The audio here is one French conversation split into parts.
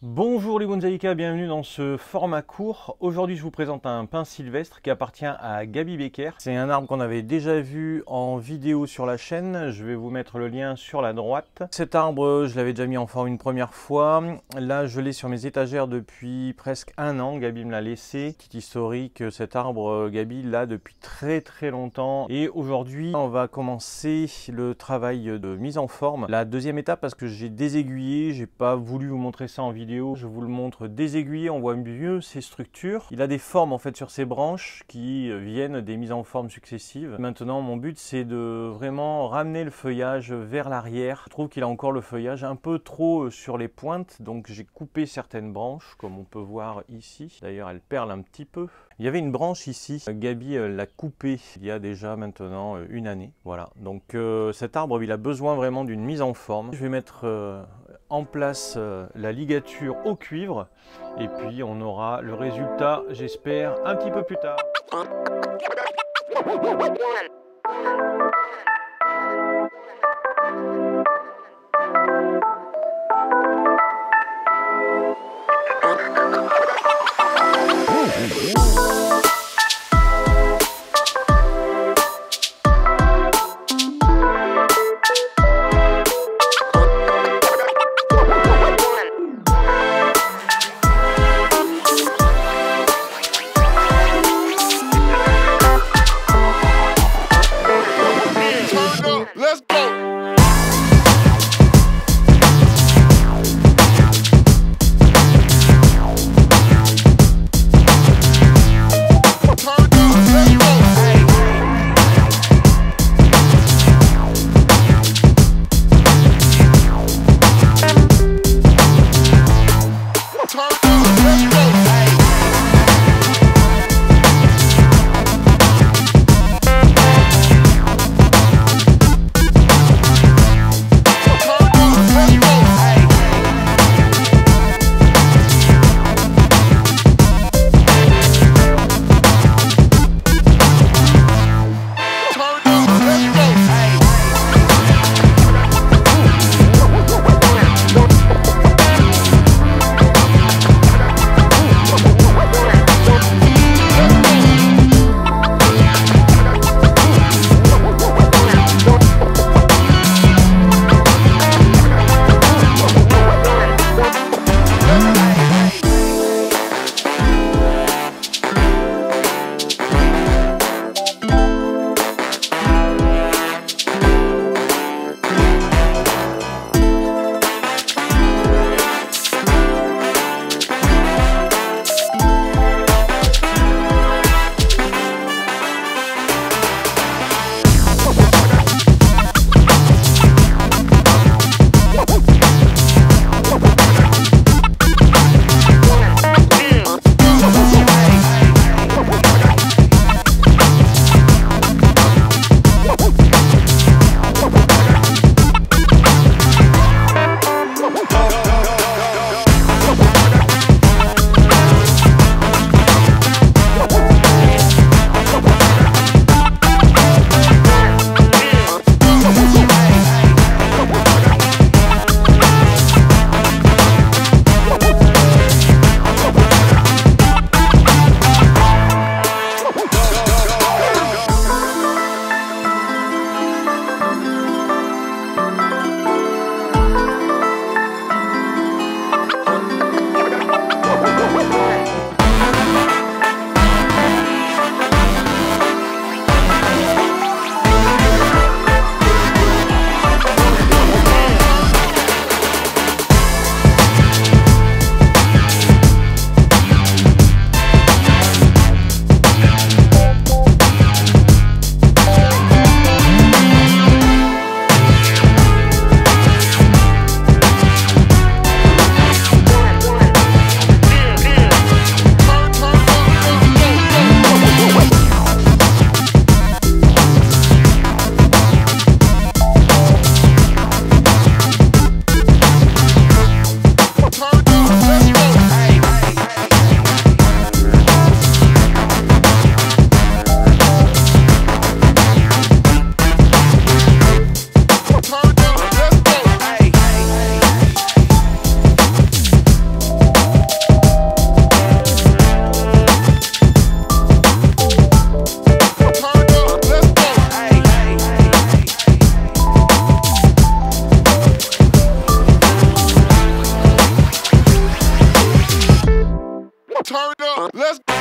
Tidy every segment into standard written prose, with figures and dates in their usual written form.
Bonjour les Bonsaïka, bienvenue dans ce format court. Aujourd'hui je vous présente un pin sylvestre qui appartient à Gabi Becker. C'est un arbre qu'on avait déjà vu en vidéo sur la chaîne, je vais vous mettre le lien sur la droite. Cet arbre je l'avais déjà mis en forme une première fois, là je l'ai sur mes étagères depuis presque un an, Gabi me l'a laissé. Petit historique, cet arbre Gabi l'a depuis très longtemps et aujourd'hui on va commencer le travail de mise en forme. La deuxième étape parce que j'ai désaiguillé, j'ai pas voulu vous montrer ça en vidéo. Je vous le montre désaiguillé, on voit mieux ses structures. Il a des formes en fait sur ses branches qui viennent des mises en forme successives. Maintenant mon but c'est de vraiment ramener le feuillage vers l'arrière. Je trouve qu'il a encore le feuillage un peu trop sur les pointes, donc j'ai coupé certaines branches comme on peut voir ici. D'ailleurs elle perle un petit peu. Il y avait une branche ici, Gabi l'a coupée il y a déjà maintenant une année. Voilà, donc cet arbre il a besoin vraiment d'une mise en forme. Je vais mettre en place la ligature au cuivre et puis on aura le résultat j'espère un petit peu plus tard.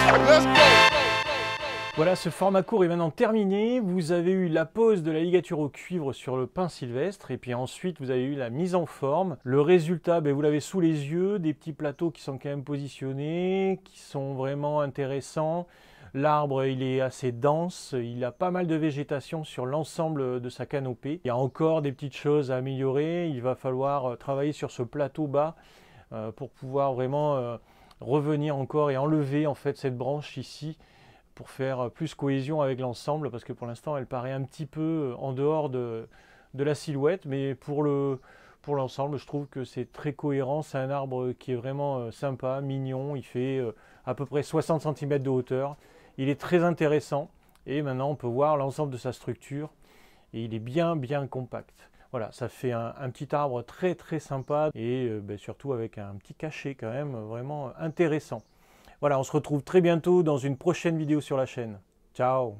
Let's go. Voilà, ce format court est maintenant terminé. Vous avez eu la pose de la ligature au cuivre sur le pin sylvestre et puis ensuite vous avez eu la mise en forme. Le résultat, ben, vous l'avez sous les yeux, des petits plateaux qui sont quand même positionnés, qui sont vraiment intéressants. L'arbre, il est assez dense, il a pas mal de végétation sur l'ensemble de sa canopée. Il y a encore des petites choses à améliorer. Il va falloir travailler sur ce plateau bas pour pouvoir vraiment revenir encore et enlever en fait cette branche ici, pour faire plus cohésion avec l'ensemble, parce que pour l'instant elle paraît un petit peu en dehors de la silhouette, mais pour l'ensemble je trouve que c'est très cohérent. C'est un arbre qui est vraiment sympa, mignon, il fait à peu près 60 cm de hauteur, il est très intéressant et maintenant on peut voir l'ensemble de sa structure et il est bien compact. Voilà, ça fait un petit arbre très sympa et surtout avec un petit cachet quand même vraiment intéressant. Voilà, on se retrouve très bientôt dans une prochaine vidéo sur la chaîne. Ciao!